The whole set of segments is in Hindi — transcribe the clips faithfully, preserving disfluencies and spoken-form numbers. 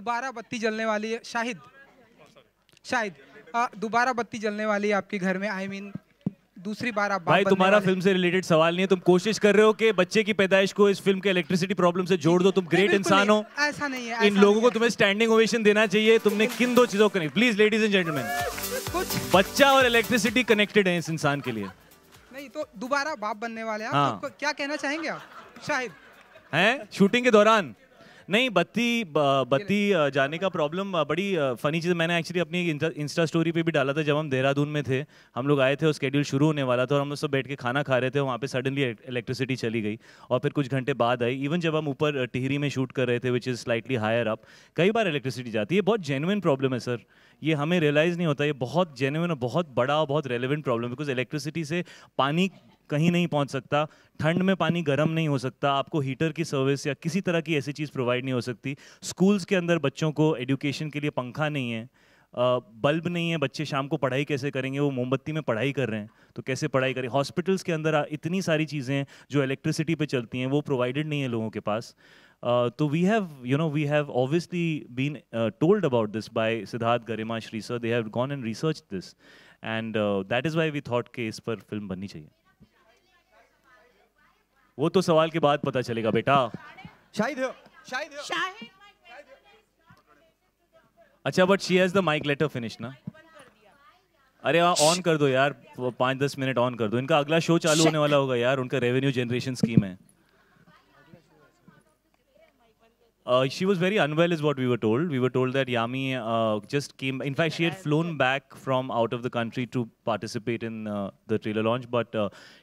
दोबारा बत्ती जलने वाली है, शाहिद शाहिद दोबारा बत्ती जलने वाली है आपके घर में, आई I मीन mean, दूसरी बार आप भाई तुम्हारा फिल्म से रिलेटेड सवाल नहीं है, तुम कोशिश कर रहे हो कि बच्चे की पैदाइश को इस फिल्म के इलेक्ट्रिसिटी प्रॉब्लम से जोड़ दो, तुम ग्रेट इंसान हो। ऐसा नहीं है, इन लोगों को तुम्हें स्टैंडिंग ओवेशन देना चाहिए। तुमने किन दो चीजों को, प्लीज लेडीज एंड जेंटलमैन, कुछ बच्चा और इलेक्ट्रिसिटी कनेक्टेड है इस इंसान के लिए। नहीं तो दोबारा बाप बनने वाले हैं आप, क्या कहना चाहेंगे आप शाहिद? हैं शूटिंग के दौरान नहीं, बत्ती बत्ती जाने का प्रॉब्लम बड़ी फनी चीज़। मैंने एक्चुअली अपनी इंस्टा स्टोरी पे भी डाला था, जब हम देहरादून में थे, हम लोग आए थे और स्केड्यूल शुरू होने वाला था और हम सब बैठ के खाना खा रहे थे, वहाँ पे सडनली इलेक्ट्रिसिटी चली गई और फिर कुछ घंटे बाद आई। इवन जब हम ऊपर टिहरी में शूट कर रहे थे, which is slightly higher up, कई बार इलेक्ट्रिसिटी जाती है। बहुत जेन्युइन प्रॉब्लम है सर, ये हमें रियलाइज़ नहीं होता, ये बहुत जेन्युइन और बहुत बड़ा और बहुत रेलिवेंट प्रॉब्लम है। बिकॉज इलेक्ट्रिसिटी से पानी कहीं नहीं पहुंच सकता, ठंड में पानी गर्म नहीं हो सकता, आपको हीटर की सर्विस या किसी तरह की ऐसी चीज़ प्रोवाइड नहीं हो सकती। स्कूल्स के अंदर बच्चों को एजुकेशन के लिए पंखा नहीं है, बल्ब नहीं है, बच्चे शाम को पढ़ाई कैसे करेंगे? वो मोमबत्ती में पढ़ाई कर रहे हैं तो कैसे पढ़ाई करें? हॉस्पिटल्स के अंदर इतनी सारी चीज़ें जो इलेक्ट्रिसिटी पे चलती हैं वो प्रोवाइडेड नहीं है लोगों के पास। तो we have you know we have obviously been told about this by Siddharth गरिमाश रीसर, they have gone and research this and that is why we thought कि इस पर फिल्म बननी चाहिए। वो तो सवाल के बाद पता चलेगा बेटा। शाहिद शाहिद अच्छा, but she has the mic, let her finish ना। अरे ऑन कर दो यार, पाँच दस मिनट ऑन कर दो। इनका अगला शो चालू होने वाला होगा यार, उनका रेवेन्यू जनरेशन स्कीम है। She was very unwell is what we were told, we were told that Yami just came, in fact she had flown back from out of the country to participate in the trailer launch, but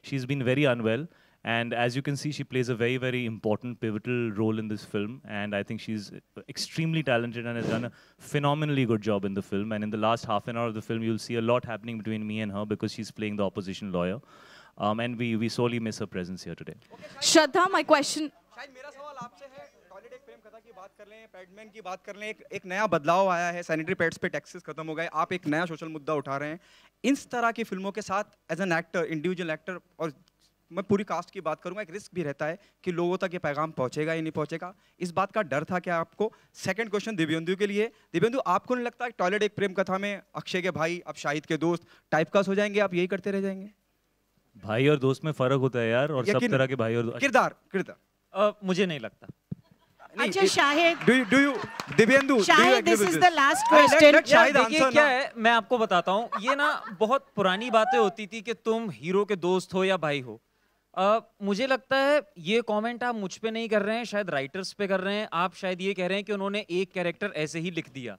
she is been very unwell. And as you can see, she plays a very, very important, pivotal role in this film. And I think she's extremely talented and has done a phenomenally good job in the film. And in the last half an hour of the film, you'll see a lot happening between me and her because she's playing the opposition lawyer. Um, and we, we sorely miss her presence here today. Okay, Shraddha, my question. बात कर लें पैडमैन की, बात कर लें, एक, एक नया बदलाव आया है, सैनिटरी पैड्स पे टैक्सेस खत्म हो गए, आप एक नया सोशल मुद्दा उठा रहे हैं। इस तरह की फिल्मों के साथ as an actor, individual actor, और मैं पूरी कास्ट की बात करूंगा, एक रिस्क भी रहता है कि लोगों तक ये पैगाम पहुंचेगा या नहीं पहुंचेगा, इस बात का डर था क्या आपको? सेकंड क्वेश्चन दिव्यंदु के लिए, दिव्यंदु आपको नहीं लगता है टॉयलेट एक प्रेम कथा में अक्षय के भाई अब शाहिद के दोस्त टाइपकास्ट हो जाएंगे, आप यही करते रह जाएंगे? भाई और दोस्त में फर्क होता है यार, और सब तरह के भाई और किरदार किरदार मुझे नहीं लगता। अच्छा Shahid, do you, do you, Divyendu, Shahid, this is the last question. देखिए क्या है, मैं आपको बताता हूँ, ये ना बहुत पुरानी बातें होती थी कि तुम हीरो के दोस्त हो या भाई हो। Uh, मुझे लगता है ये कमेंट आप मुझ पे नहीं कर रहे हैं, शायद राइटर्स पे कर रहे हैं। आप शायद ये कह रहे हैं कि उन्होंने एक कैरेक्टर ऐसे ही लिख दिया।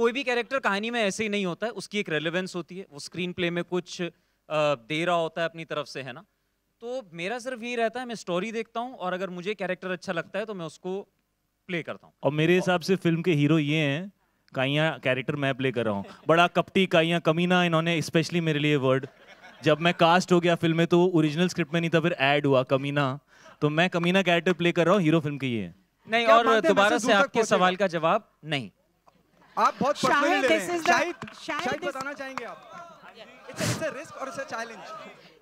कोई भी कैरेक्टर कहानी में ऐसे ही नहीं होता है, उसकी एक रेलेवेंस होती है, वो स्क्रीन प्ले में कुछ uh, दे रहा होता है अपनी तरफ से, है ना। तो मेरा सिर्फ ये रहता है, मैं स्टोरी देखता हूँ और अगर मुझे कैरेक्टर अच्छा लगता है तो मैं उसको प्ले करता हूँ। और मेरे हिसाब से फिल्म के हीरो ये हैं, काइया कैरेक्टर मैं प्ले कर रहा हूँ, बड़ा कपटी काइया कमीना, इन्होंने स्पेशली मेरे लिए वर्ड, जब मैं कास्ट हो गया फिल्म में तो ओरिजिनल स्क्रिप्ट में नहीं था, फिर ऐड हुआ कमीना, तो मैं कमीना कैरेक्टर प्ले कर रहा हूँ, हीरो फिल्म की ये नहीं। और दोबारा से आपके सवाल का जवाब नहीं, आप बहुत पर्सनली ले रहे हैं। शायद शायद बताना चाहेंगे आप, इट्स अ रिस्क और it's a challenge,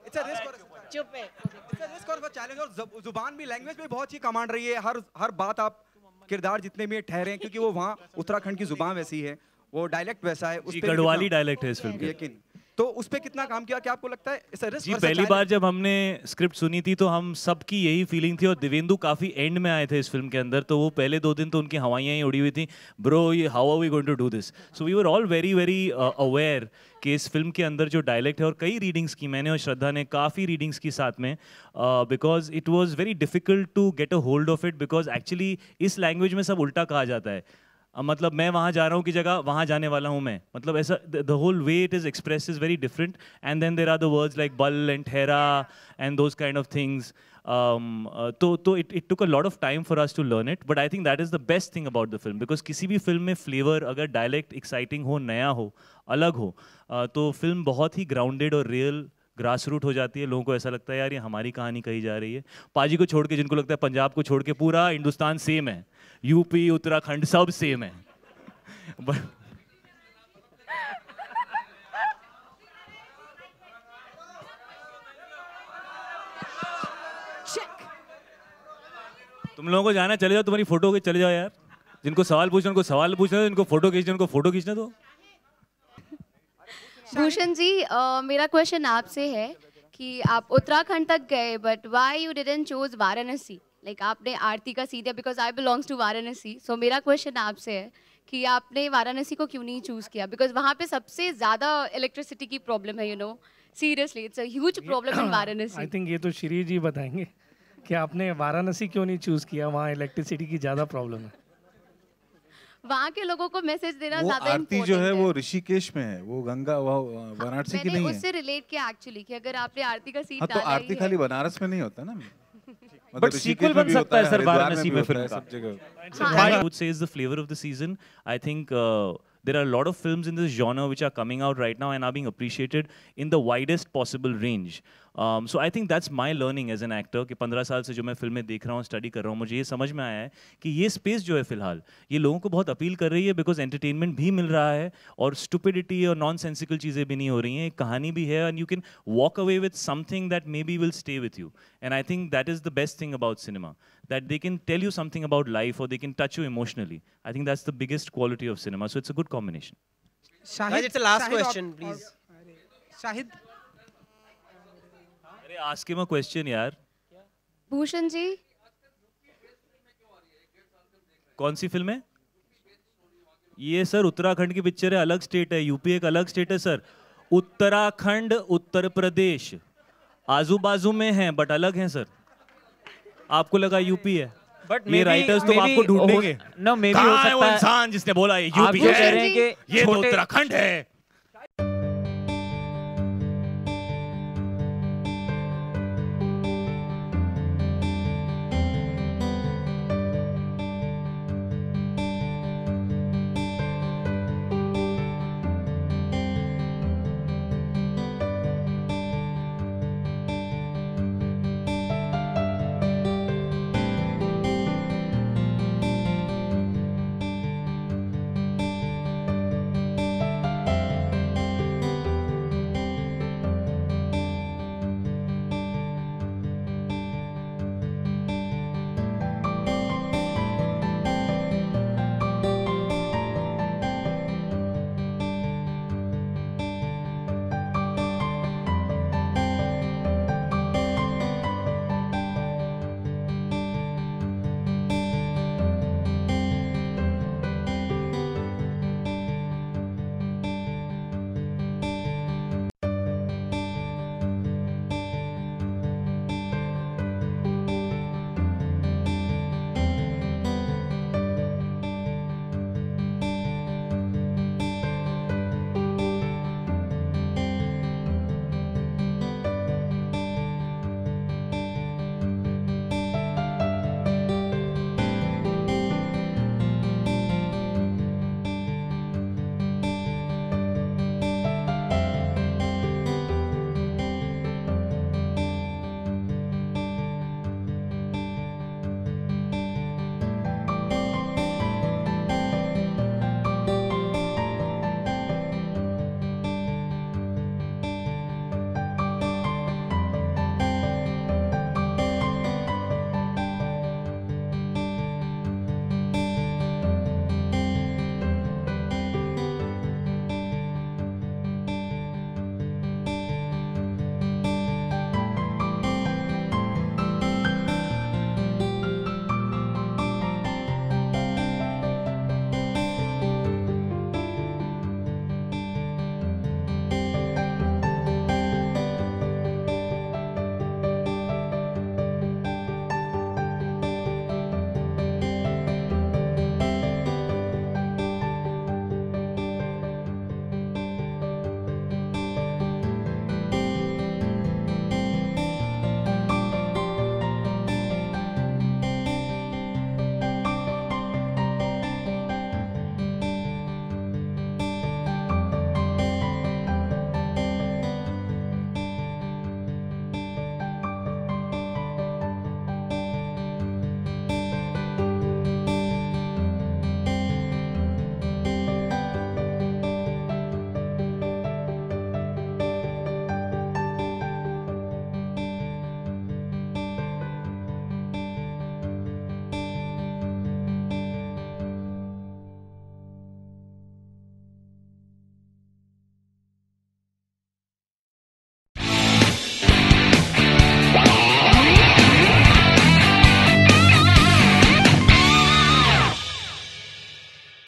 it's a risk और चुप है, इट्स अ रिस्क और वो चैलेंज, और जुबान भी, लैंग्वेज भी बहुत ही कमांड रही है, हर हर बात आप किरदार जितने भी ठहरे हैं, क्योंकि वो वहाँ उत्तराखंड की जुबान वैसी है, वो डायलेक्ट वैसा है, उस पे गढ़वाली डायलेक्ट है इस फिल्म के, तो उस पे कितना काम किया? क्या आपको लगता है रिस्क? जी, पहली बार जब हमने स्क्रिप्ट सुनी थी तो हम सबकी यही फीलिंग थी, और दिव्येंदु काफ़ी एंड में आए थे इस फिल्म के अंदर, तो वो पहले दो दिन तो उनकी हवाइयाँ ही उड़ी हुई थी, ब्रो ये how are we going to do this, so we were all very very aware कि इस फिल्म के अंदर जो डायलेक्ट है, और कई रीडिंग्स की, मैंने और श्रद्धा ने काफ़ी रीडिंग्स की साथ में, because it was very difficult to get a hold of it, because actually इस लैंग्वेज में सब उल्टा कहा जाता है। मतलब मैं वहाँ जा रहा हूँ की जगह वहाँ जाने वाला हूँ मैं, मतलब ऐसा, the whole way it is express is very different, and then there are the words like बल एंड ठहरा and those kind of things, तो तो it it took a lot of time for us to learn it, but I think that is the best thing about the film, because किसी भी फिल्म में फ्लेवर अगर डायलेक्ट एक्साइटिंग हो, नया हो, अलग हो, uh, तो फिल्म बहुत ही ग्राउंडेड और रियल ग्रास रूट हो जाती है। लोगों को ऐसा लगता है यार ये हमारी कहानी कही जा रही है, पाजी को छोड़ के, जिनको लगता है पंजाब को छोड़ के पूरा हिंदुस्तान सेम है, यूपी उत्तराखंड सब सेम है। तुम लोगों को जाना चले जाओ, तुम्हारी फोटो के चले जाओ यार, जिनको सवाल पूछना उनको सवाल पूछना दो, जिनको फोटो खींचना उनको फोटो खींचना दो। भूषण जी, uh, मेरा क्वेश्चन आपसे है कि आप उत्तराखंड तक गए but why you didn't choose Varanasi, like आपने आरती का सीधा, because I belongs to Varanasi, so मेरा क्वेश्चन आपसे है कि आपने वाराणसी को क्यों नहीं चूज़ किया, बिकॉज वहाँ पे सबसे ज़्यादा इलेक्ट्रिसिटी की प्रॉब्लम है, you know, seriously it's a huge problem in Varanasi. I think ये तो श्री जी बताएंगे कि आपने वाराणसी क्यों नहीं चूज़ किया, वहाँ इलेक्ट्रिसिटी की ज़्यादा प्रॉब्लम है। वहाँ के लोगों को मैसेज देना ज़्यादा आरती जो है, है वो ऋषिकेश में है, वो गंगा वाराणसी की नहीं है। उससे रिलेट किया एक्चुअली कि अगर आपने आरती का सीन डाला है तो आरती खाली बनारस में नहीं होता ना, बट सीक्वल बन सकता है सर वाराणसी में फिल्म का। I would say is the flavor of the season. I think uh, there are a lot of films in this genre which are coming out right now and are being appreciated in the widest possible range. Um, so I think that's my learning as an actor कि पंद्रह साल से जो मैं फिल्में देख रहा हूँ, स्टडी कर रहा हूँ, मुझे ये समझ में आया है कि ये स्पेस जो है फिलहाल ये लोगों को बहुत अपील कर रही है, बिकॉज एंटरटेनमेंट भी मिल रहा है और स्टुपिडिटी और नॉन सेंसिकल चीज़ें भी नहीं हो रही हैं, एक कहानी भी है and you can walk away with something that maybe will stay with you and I think that is the best thing about cinema, that they can tell you something about life और they can touch you emotionally. I think that's the biggest quality of cinema, so it's a good combination. Shahid, it's the last question please. Shahid, ask him a question yaar। Bhushan ji, kaun si film hai ye sir? Uttarakhand ki picture hai, alag state hai, U P ek alag state hai sir। Uttarakhand, Uttar Pradesh आजू बाजू में है बट अलग है सर। आपको लगा यूपी है बट ये राइटर्स तो आपको ढूंढेंगे ना। मे बी हो सकता है इंसान जिसने बोला ये यूपी है, ये उत्तराखंड है,